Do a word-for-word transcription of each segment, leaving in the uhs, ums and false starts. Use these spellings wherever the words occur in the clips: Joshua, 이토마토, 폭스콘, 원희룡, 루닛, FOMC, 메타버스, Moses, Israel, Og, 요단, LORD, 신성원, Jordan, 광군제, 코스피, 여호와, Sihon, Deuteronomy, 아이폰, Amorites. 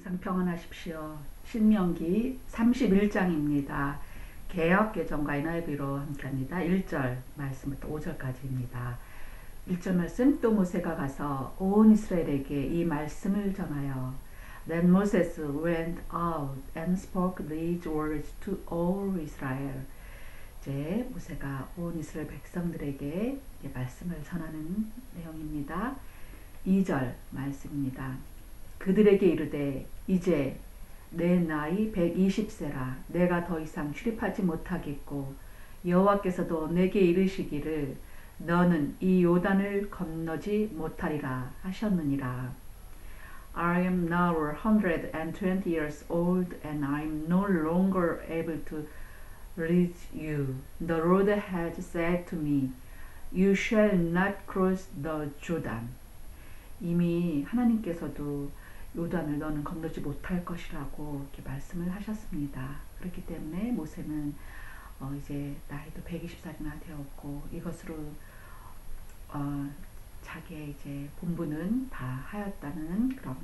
항상 평안하십시오. 신명기 삼십일 장입니다. 개역 개정과 엔아이브이로 함께합니다. 일 절 말씀부터 오 절까지입니다. 일 절 말씀. 또 모세가 가서 온 이스라엘에게 이 말씀을 전하여 Then Moses went out and spoke these words to all Israel. 이제 모세가 온 이스라엘 백성들에게 이 말씀을 전하는 내용입니다. 이 절 말씀입니다. 그들에게 이르되 이제 내 나이 백이십 세라 내가 더 이상 출입하지 못하겠고 여호와께서도 내게 이르시기를 너는 이 요단을 건너지 못하리라 하셨느니라. I am now one hundred twenty years old and I am no longer able to reach you. The Lord has said to me, You shall not cross the Jordan. 이미 하나님께서도 요단을 너는 건너지 못할 것이라고 이렇게 말씀을 하셨습니다. 그렇기 때문에 모세는 어 이제 나이도 백이십 살이나 되었고 이것으로 어 자기의 이제 본분은 다 하였다는 그런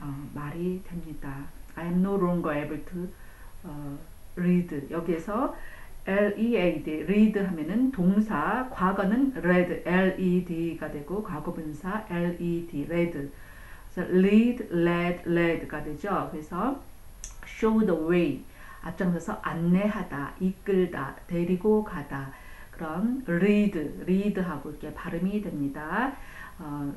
어 말이 됩니다. I am no longer able to 어 read. 여기에서 엘 이 에이 디, read 하면은 동사, 과거는 read, 엘 이 디가 되고 과거분사 엘 이 디, read. lead, led, led가 되죠. 그래서 show the way, 앞장서서 안내하다, 이끌다, 데리고 가다. 그런 lead, lead하고 이렇게 발음이 됩니다. 어,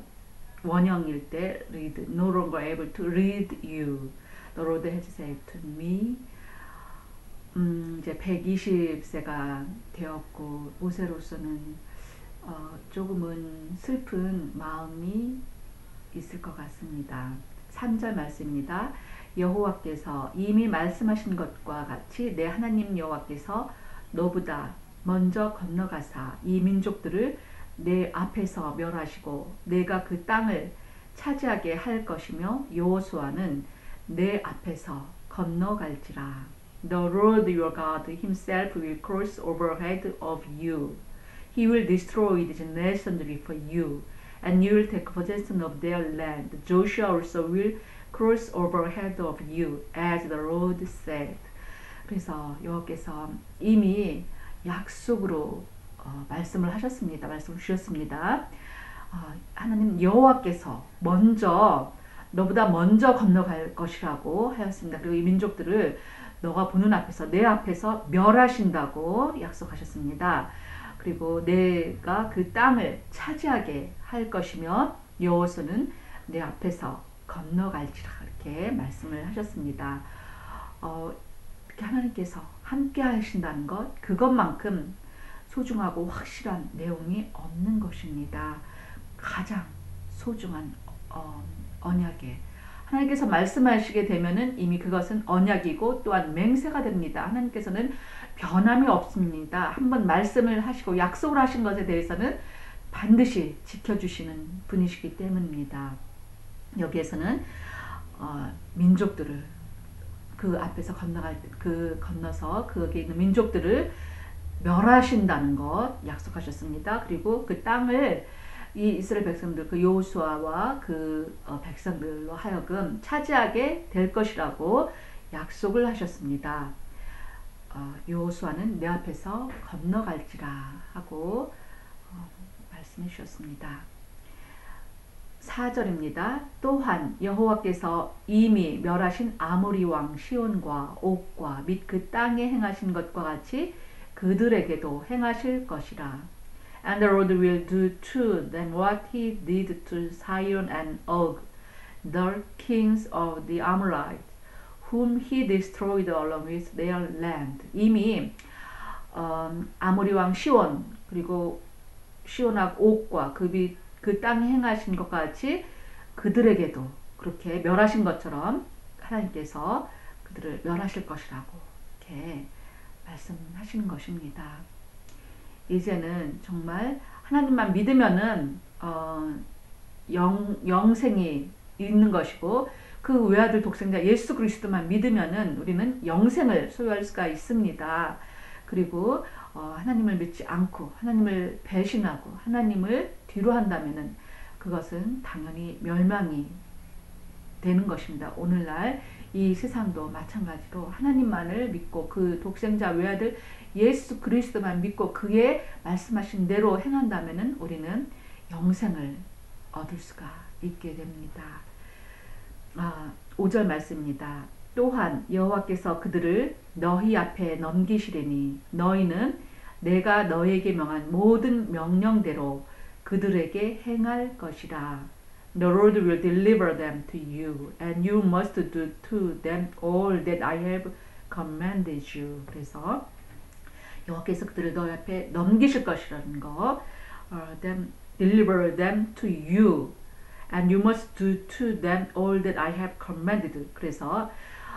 원형일 때 read, no longer able to read you. The Lord has said to me. 음, 이제 백이십 세가 되었고 모세로서는 어, 조금은 슬픈 마음이 있을 것 같습니다. 삼 절 말씀입니다. 여호와께서 이미 말씀하신 것과 같이 내 하나님 여호와께서 너보다 먼저 건너가사 이 민족들을 내 앞에서 멸하시고 내가 그 땅을 차지하게 할 것이며 여호수아는 내 앞에서 건너갈지라. The Lord your God himself will cross over ahead of you. He will destroy the nation before you. And you will take possession of their land. Joshua also will cross over ahead of you, as the Lord said. 그래서 여호와께서 이미 약속으로 어, 말씀을 하셨습니다. 말씀을 주셨습니다. 어, 하나님 여호와께서 먼저 너보다 먼저 건너갈 것이라고 하였습니다. 그리고 이 민족들을 너가 보는 앞에서 내 앞에서 멸하신다고 약속하셨습니다. 그리고 내가 그 땅을 차지하게 할 것이며 여호수아는 내 앞에서 건너갈지라 이렇게 말씀을 하셨습니다. 어, 이렇게 하나님께서 함께 하신다는 것, 그것만큼 소중하고 확실한 내용이 없는 것입니다. 가장 소중한 어, 언약에 하나님께서 말씀하시게 되면은 이미 그것은 언약이고 또한 맹세가 됩니다. 하나님께서는 변함이 없습니다. 한번 말씀을 하시고 약속을 하신 것에 대해서는 반드시 지켜주시는 분이시기 때문입니다. 여기에서는 어, 민족들을 그 앞에서 건너갈 그 건너서 거기에 있는 민족들을 멸하신다는 것 약속하셨습니다. 그리고 그 땅을 이 이스라엘 백성들, 그 여호수아와 그 어, 백성들로 하여금 차지하게 될 것이라고 약속을 하셨습니다. 어, 여호수아는 내 앞에서 건너갈지라 하고 어, 말씀해 주셨습니다. 사 절입니다. 또한 여호와께서 이미 멸하신 아모리 왕 시온과 옥과 및 그 땅에 행하신 것과 같이 그들에게도 행하실 것이라. And the Lord will do too than what he did to Sihon and Og, the kings of the Amorites, whom he destroyed along with their land. 이미 어, 아모리 왕 시온 그리고 시온하고 옥과 그, 그 땅에 행하신 것 같이 그들에게도 그렇게 멸하신 것처럼 하나님께서 그들을 멸하실 것이라고 이렇게 말씀하시는 것입니다. 이제는 정말 하나님만 믿으면은 어, 영, 영생이 있는 것이고 그 외아들 독생자 예수 그리스도만 믿으면은 우리는 영생을 소유할 수가 있습니다. 그리고 어, 하나님을 믿지 않고 하나님을 배신하고 하나님을 뒤로 한다면은 그것은 당연히 멸망이 되는 것입니다. 오늘날 이 세상도 마찬가지로 하나님만을 믿고 그 독생자 외아들 예수 그리스도만 믿고 그의 말씀하신 대로 행한다면은 우리는 영생을 얻을 수가 있게 됩니다. 아, 오 절 말씀입니다. 또한 여호와께서 그들을 너희 앞에 넘기시리니 너희는 내가 너희에게 명한 모든 명령대로 그들에게 행할 것이라. The Lord will deliver them to you, and you must do to them all that I have commanded you. 그래서 여호와께서 그들을 너희 앞에 넘기실 것이라는 거, uh, them, deliver them to you, and you must do to them all that I have commanded. 그래서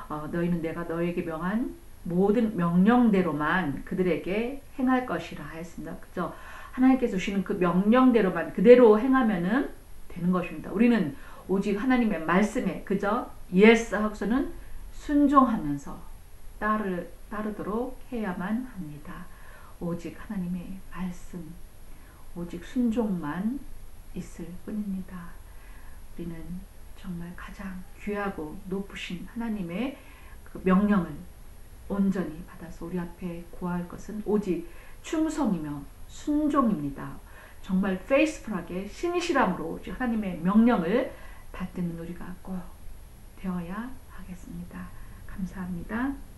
어, 너희는 내가 너희에게 명한 모든 명령대로만 그들에게 행할 것이라 했습니다. 그죠? 하나님께서 주시는 그 명령대로만 그대로 행하면은 되는 것입니다. 우리는 오직 하나님의 말씀에 그저 yes 하고서는 순종하면서 따르, 따르도록 해야만 합니다. 오직 하나님의 말씀, 오직 순종만 있을 뿐입니다. 우리는 정말 가장 귀하고 높으신 하나님의 그 명령을 온전히 받아서 우리 앞에 구할 것은 오직 충성이며 순종입니다. 정말 페이스풀하게 신실함으로 하나님의 명령을 받드는 우리가 꼭 되어야 하겠습니다. 감사합니다.